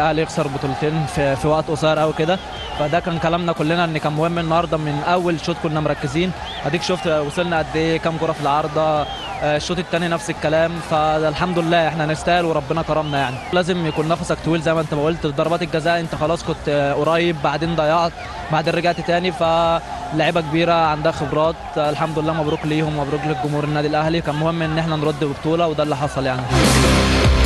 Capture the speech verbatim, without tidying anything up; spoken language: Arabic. الاهلي يخسر بطولتين في, في وقت قصير قوي كده. فده كان كلامنا كلنا ان كان مهم النهارده من اول شوط كنا مركزين. اديك شفت وصلنا قد ايه، كام كره في العارضه. الشوط الثاني نفس الكلام. فالحمد لله احنا نستاهل وربنا كرمنا. يعني لازم يكون نفسك طويل زي ما انت ما قلت. ضربات الجزاء انت خلاص كنت قريب، بعدين ضيعت، بعدين رجعت تاني. فلاعيبه كبيره عندها خبرات، الحمد لله. مبروك ليهم، مبروك للجمهور النادي الاهلي. كان مهم ان احنا نرد ببطوله وده اللي حصل يعني.